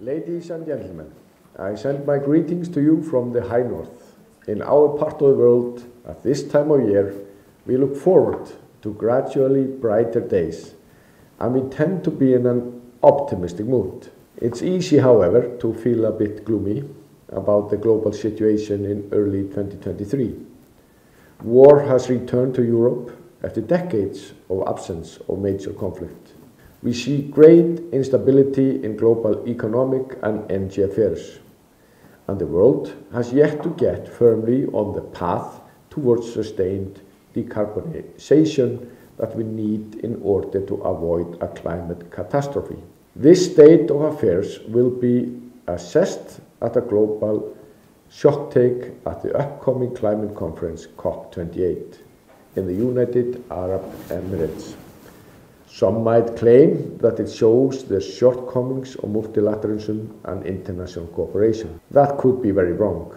Ladies and gentlemen, I send my greetings to you from the High North. In our part of the world, at this time of year, we look forward to gradually brighter days, and we tend to be in an optimistic mood. It's easy, however, to feel a bit gloomy about the global situation in early 2023. War has returned to Europe after decades of absence of major conflict. We see great instability in global economic and energy affairs, and the world has yet to get firmly on the path towards sustained decarbonization that we need in order to avoid a climate catastrophe. This state of affairs will be assessed at a global shock take at the upcoming climate conference COP28 in the United Arab Emirates. Some might claim that it shows the shortcomings of multilateralism and international cooperation. That could be very wrong.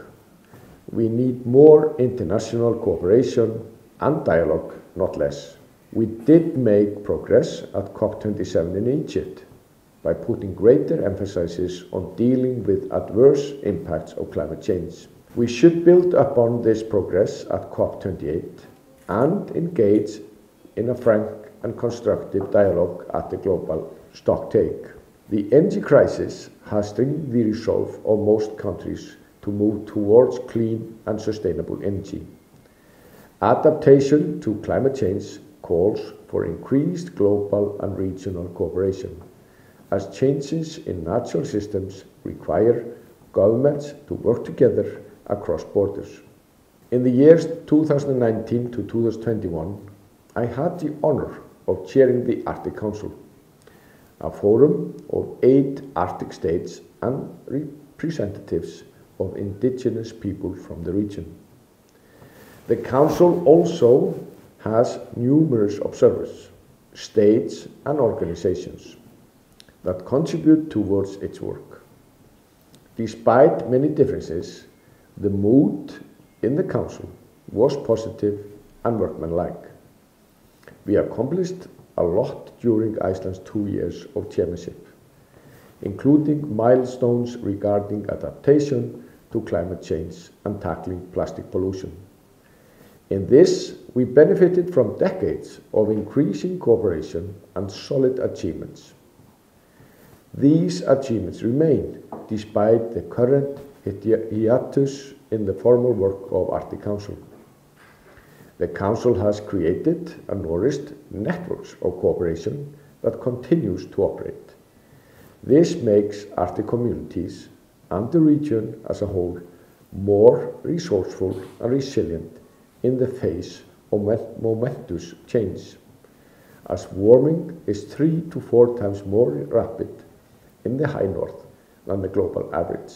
We need more international cooperation and dialogue, not less. We did make progress at COP27 in Egypt by putting greater emphasis on dealing with adverse impacts of climate change. We should build upon this progress at COP28 and engage in a frank and constructive dialogue at the global stocktake. The energy crisis has strengthened the resolve of most countries to move towards clean and sustainable energy. Adaptation to climate change calls for increased global and regional cooperation, as changes in natural systems require governments to work together across borders. In the years 2019 to 2021, I had the honor of chairing the Arctic Council, a forum of 8 Arctic states and representatives of indigenous people from the region. The Council also has numerous observers, states and organizations that contribute towards its work. Despite many differences, the mood in the Council was positive and workmanlike. We accomplished a lot during Iceland's 2 years of chairmanship, including milestones regarding adaptation to climate change and tackling plastic pollution. In this, we benefited from decades of increasing cooperation and solid achievements. These achievements remain despite the current hiatus in the formal work of Arctic Council. The Council has created and nourished networks of cooperation that continues to operate. This makes Arctic communities and the region as a whole more resourceful and resilient in the face of momentous change, as warming is 3 to 4 times more rapid in the High North than the global average.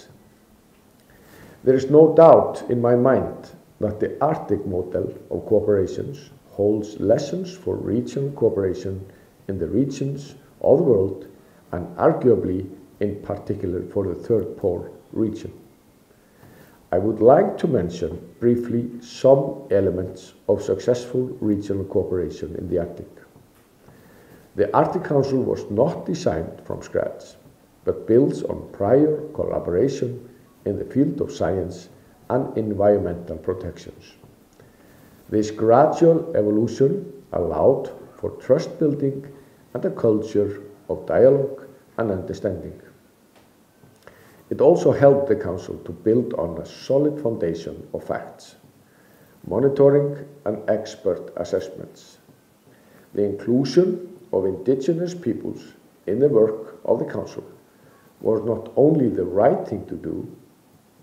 There is no doubt in my mind that the Arctic model of cooperations holds lessons for regional cooperation in the regions of the world and arguably in particular for the Third Pole region. I would like to mention briefly some elements of successful regional cooperation in the Arctic. The Arctic Council was not designed from scratch, but builds on prior collaboration in the field of science and environmental protections. This gradual evolution allowed for trust building and a culture of dialogue and understanding. It also helped the Council to build on a solid foundation of facts, monitoring and expert assessments. The inclusion of indigenous peoples in the work of the Council was not only the right thing to do,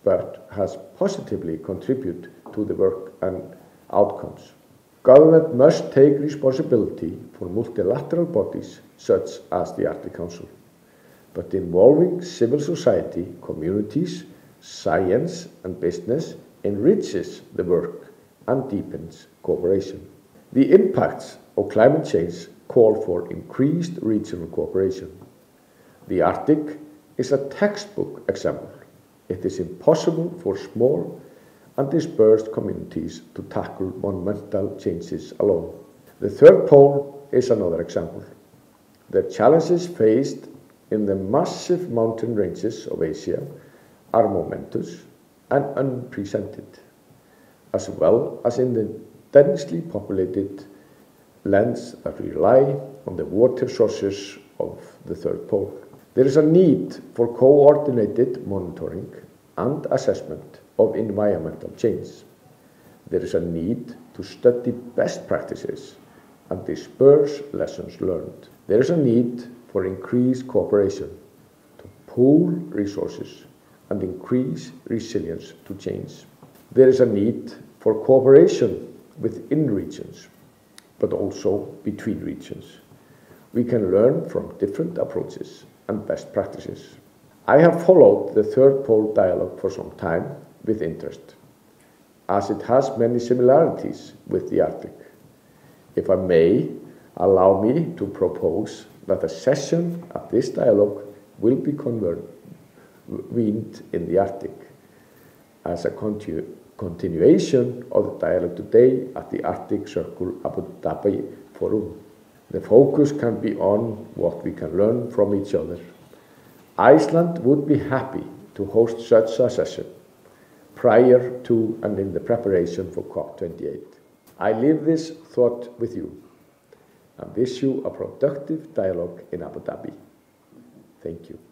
but has positively contributed to the work and outcomes. Government must take responsibility for multilateral bodies such as the Arctic Council, but involving civil society, communities, science and business enriches the work and deepens cooperation. The impacts of climate change call for increased regional cooperation. The Arctic is a textbook example. It is impossible for small and dispersed communities to tackle monumental changes alone. The Third Pole is another example. The challenges faced in the massive mountain ranges of Asia are momentous and unprecedented, as well as in the densely populated lands that rely on the water sources of the Third Pole. There is a need for coordinated monitoring and assessment of environmental change. There is a need to study best practices and disperse lessons learned. There is a need for increased cooperation, to pool resources and increase resilience to change. There is a need for cooperation within regions, but also between regions. We can learn from different approaches and best practices. I have followed the Third Pole dialogue for some time with interest, as it has many similarities with the Arctic. If I may, allow me to propose that a session of this dialogue will be convened in the Arctic as a continuation of the dialogue today at the Arctic Circle Abu Dhabi Forum. The focus can be on what we can learn from each other. Iceland would be happy to host such a session prior to and in the preparation for COP28. I leave this thought with you and wish you a productive dialogue in Abu Dhabi. Thank you.